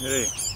Hey.